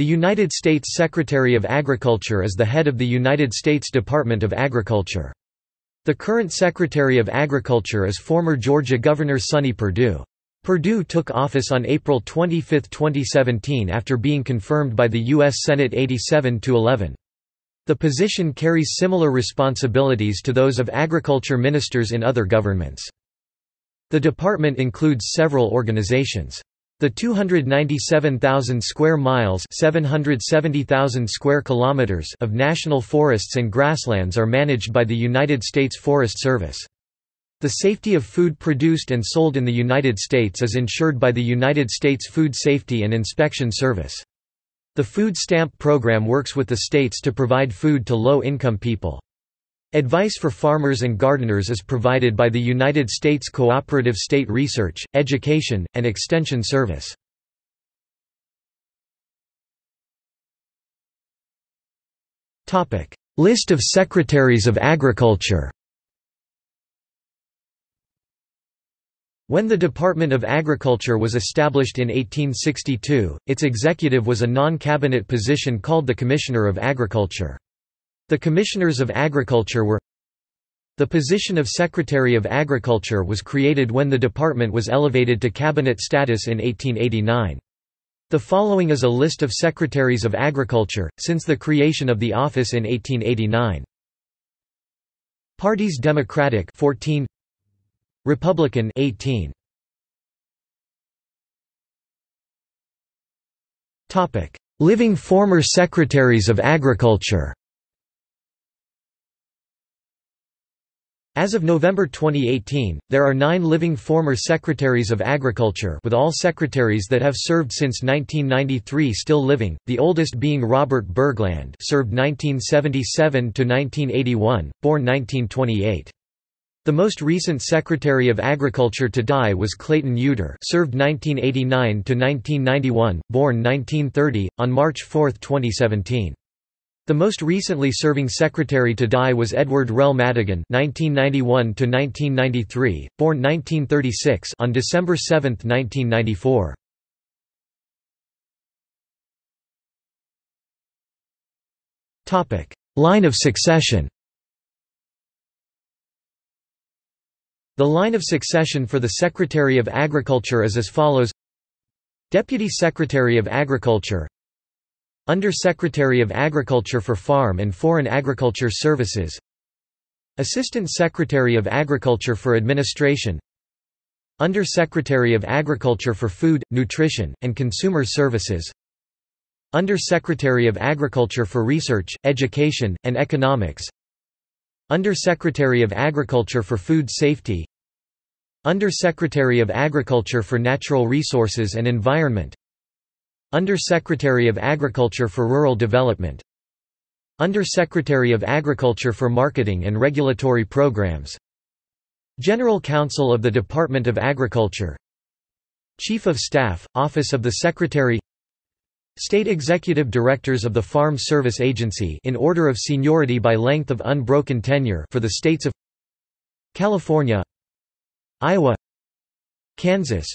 The United States Secretary of Agriculture is the head of the United States Department of Agriculture. The current Secretary of Agriculture is former Georgia Governor Sonny Perdue. Perdue took office on April 25, 2017 after being confirmed by the U.S. Senate 87-11. The position carries similar responsibilities to those of agriculture ministers in other governments. The department includes several organizations. The 297,000 square miles (770,000 square kilometers) of national forests and grasslands are managed by the United States Forest Service. The safety of food produced and sold in the United States is ensured by the United States Food Safety and Inspection Service. The Food Stamp Program works with the states to provide food to low-income people. Advice for farmers and gardeners is provided by the United States Cooperative State Research, Education, and Extension Service. List of Secretaries of Agriculture. When the Department of Agriculture was established in 1862, its executive was a non-cabinet position called the Commissioner of Agriculture. The Commissioners of Agriculture were. The position of Secretary of Agriculture was created when the department was elevated to cabinet status in 1889. The following is a list of Secretaries of Agriculture, since the creation of the office in 1889. Parties: Democratic 14, Republican 18. Living former Secretaries of Agriculture. As of November 2018, there are 9 living former Secretaries of Agriculture, with all secretaries that have served since 1993 still living, the oldest being Robert Bergland, served 1977 to 1981, born 1928. The most recent Secretary of Agriculture to die was Clayton Uter, served 1989 to 1991, born 1930, on March 4, 2017. The most recently serving secretary to die was Edward Rell Madigan, 1991 to 1993, born 1936, on December 7, 1994. Topic: Line of succession. The line of succession for the Secretary of Agriculture is as follows: Deputy Secretary of Agriculture, Under-Secretary of Agriculture for Farm and Foreign Agriculture Services, Assistant Secretary of Agriculture for Administration, Under-Secretary of Agriculture for Food, Nutrition, and Consumer Services, Under-Secretary of Agriculture for Research, Education, and Economics, Under-Secretary of Agriculture for Food Safety, Under-Secretary of Agriculture for Natural Resources and Environment, Under-Secretary of Agriculture for Rural Development, Under-Secretary of Agriculture for Marketing and Regulatory Programs, General Counsel of the Department of Agriculture, Chief of Staff, Office of the Secretary, State Executive Directors of the Farm Service Agency in order of seniority by length of unbroken tenure for the states of California, Iowa, Kansas,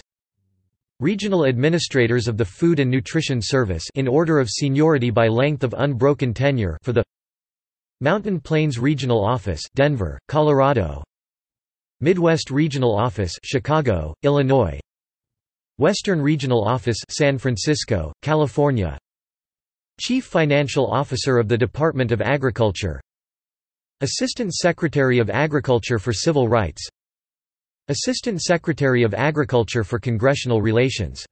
Regional Administrators of the Food and Nutrition Service in order of seniority by length of unbroken tenure for the Mountain Plains Regional Office, Denver, Colorado, Midwest Regional Office, Chicago, Illinois, Western Regional Office, San Francisco, California, Chief Financial Officer of the Department of Agriculture, Assistant Secretary of Agriculture for Civil Rights, Assistant Secretary of Agriculture for Congressional Relations.